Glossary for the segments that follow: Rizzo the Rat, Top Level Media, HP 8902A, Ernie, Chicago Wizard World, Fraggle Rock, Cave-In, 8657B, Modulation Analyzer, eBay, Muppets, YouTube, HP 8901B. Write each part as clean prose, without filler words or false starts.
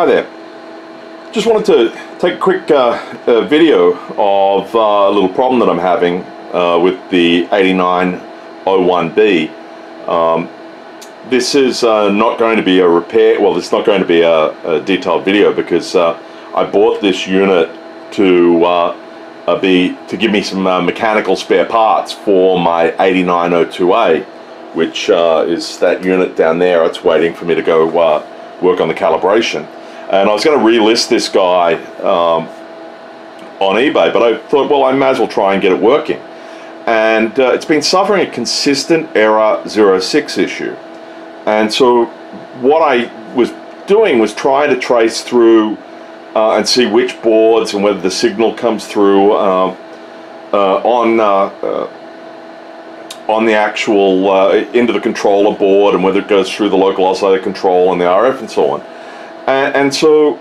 Hi there. Just wanted to take a quick video of a little problem that I'm having with the 8901B. This is not going to be a repair, well, it's not going to be a detailed video because I bought this unit to give me some mechanical spare parts for my 8902A, which is that unit down there. It's waiting for me to go work on the calibration. And I was going to relist this guy on eBay, but I thought, well, I may as well try and get it working. And it's been suffering a consistent error 06 issue. And so what I was doing was trying to trace through and see which boards and whether the signal comes through on the actual into the controller board, and whether it goes through the local oscillator control and the RF and so on. And so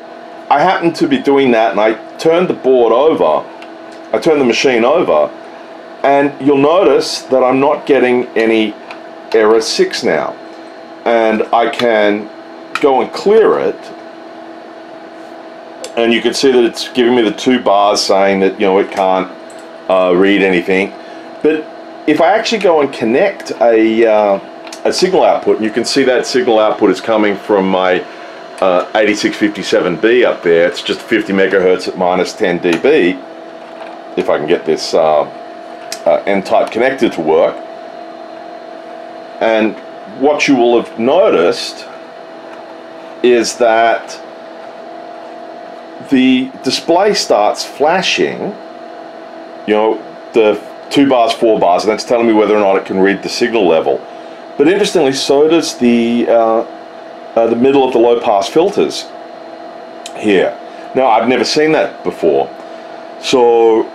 I happened to be doing that, and I turned the machine over, and you'll notice that I'm not getting any error 6 now. And I can go and clear it, and you can see that it's giving me the 2 bars saying that, you know, it can't read anything. But if I actually go and connect a signal output, and you can see that signal output is coming from my 8657B up there. It's just 50 megahertz at minus 10 dB. If I can get this N-type connector to work, and what you will have noticed is that the display starts flashing, you know, the 2 bars, 4 bars, and that's telling me whether or not it can read the signal level. But interestingly, so does the middle of the low pass filters here. Now, I've never seen that before, so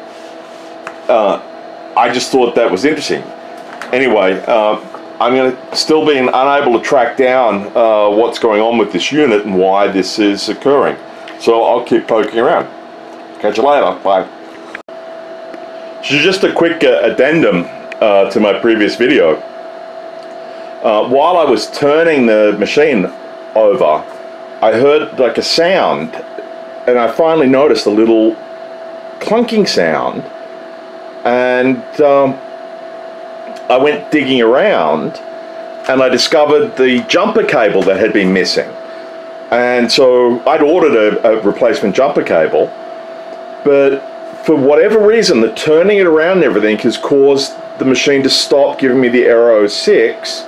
I just thought that was interesting. Anyway, I'm going to still be unable to track down what's going on with this unit and why this is occurring. So I'll keep poking around. Catch you later. Bye. So just a quick addendum to my previous video. While I was turning the machine over, I heard like a sound, and I finally noticed a little clunking sound, and I went digging around, and I discovered the jumper cable that had been missing. And so I'd ordered a replacement jumper cable, but for whatever reason, the turning it around and everything has caused the machine to stop giving me the error 06.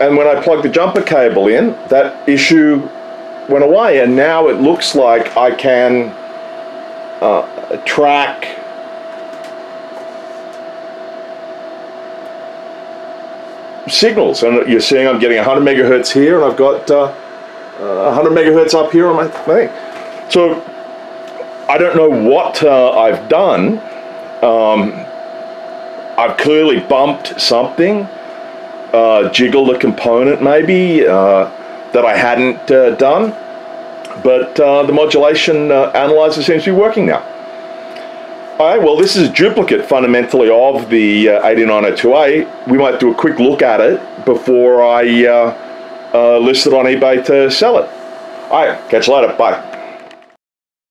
And when I plugged the jumper cable in, that issue went away, and now it looks like I can track signals. And you're seeing I'm getting 100 megahertz here, and I've got 100 megahertz up here on my thing. So I don't know what I've done. I've clearly bumped something. Jiggle a component maybe that I hadn't done, but the modulation analyzer seems to be working now. Alright, well, this is a duplicate fundamentally of the 8902A. We might do a quick look at it before I list it on eBay to sell it. Alright, catch you later, bye.